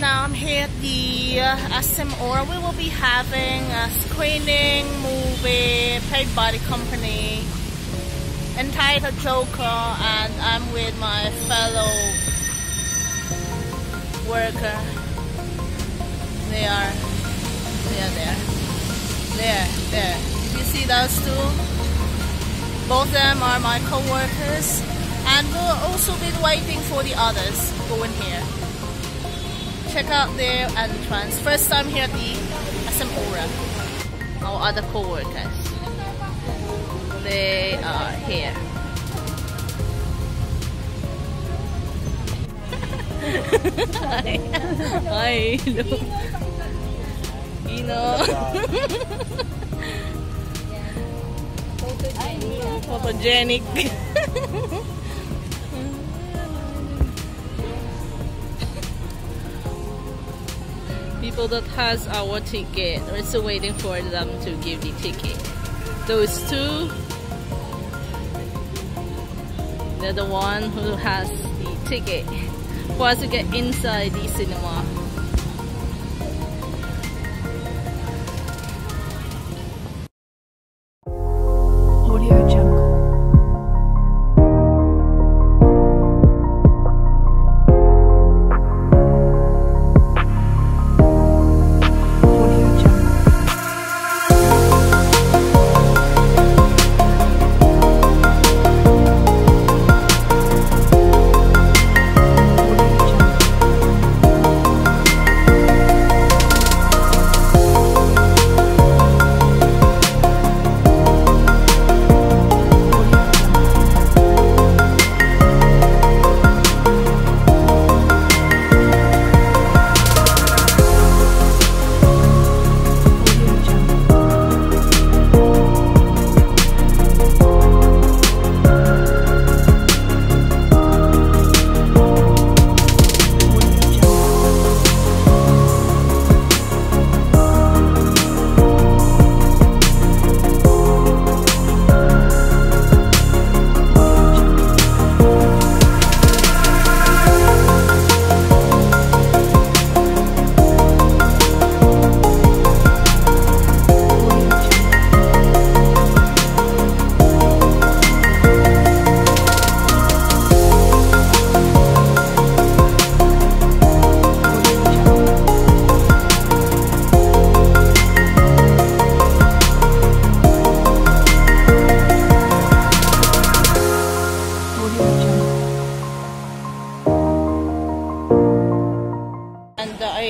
now I'm here at the SM Aura. We will be having a screening movie, paid by the company, entitled Joker, and I'm with my fellow worker. They are there. There. Did you see those two? Both of them are my co-workers, and we'll also be waiting for the others going here. Check out their entrance. First time here at the SM Aura. Our other co-workers. They are here. Hi. Hi. Hello. Ino. Photogenic. People that has our ticket, we're still waiting for them to give the ticket. Those two, they're the one who has the ticket for us to get inside the cinema.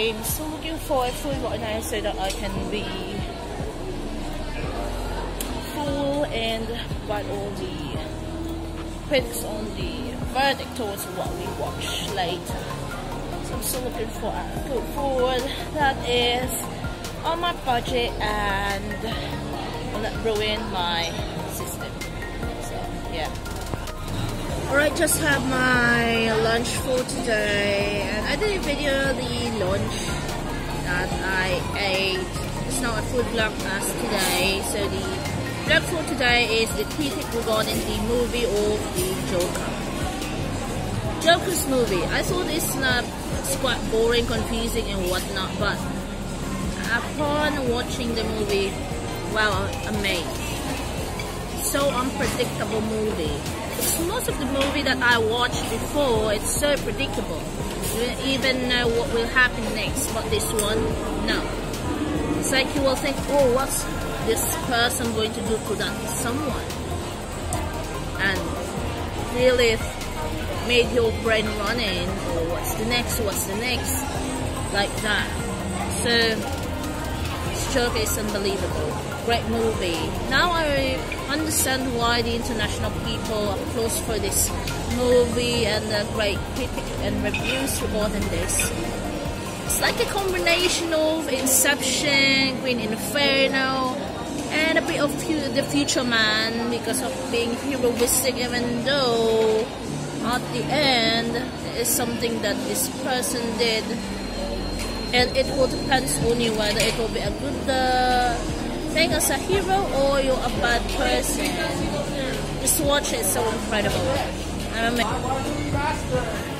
I'm still looking for a full organizer so that I can be full and write all the critics on the verdict towards what we watch later. So I'm still looking for a good forward that is on my budget and will not ruin my system. So yeah. Alright, just had my lunch for today, and I did a video of the lunch that I ate. It's not a food vlog as today, so the vlog for today is the critic regarding the movie of the Joker. Joker's movie. I thought it's quite boring, confusing and whatnot, but upon watching the movie, wow, amazed. So unpredictable movie. Most of the movie that I watched before, it's so predictable. You don't even know what will happen next, but this one, no. It's like you will think, oh, what's this person going to do to that someone? And really made your brain running, or what's the next, like that. So, this joke is unbelievable. Great movie. Now I understand why the international people applaud for this movie and the great critic and reviews regarding this. It's like a combination of Inception, Queen Inferno, and a bit of The Future Man, because of being heroistic, even though at the end there is something that this person did, and it will depend on you whether it will be a good thing as a hero or you're a bad person. Just watch it, it's so incredible.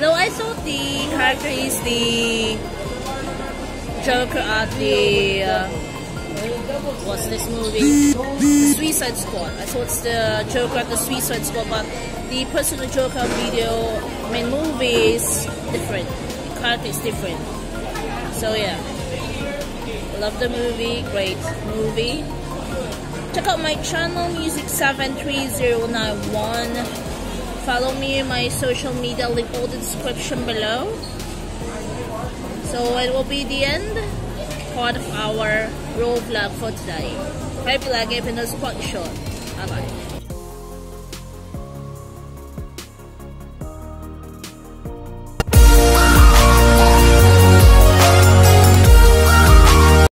Though I thought the character is the Joker at the what's this movie? The Suicide Squad. I saw it's the Joker at the Suicide Squad, but the personal Joker video, I mean, movie is different. The character is different. So yeah, love the movie. Great movie. Check out my channel, music73091. Follow me in my social media. Link all the description below. So it will be the end part of our road vlog for today. Hope you like it and support the show. Bye bye.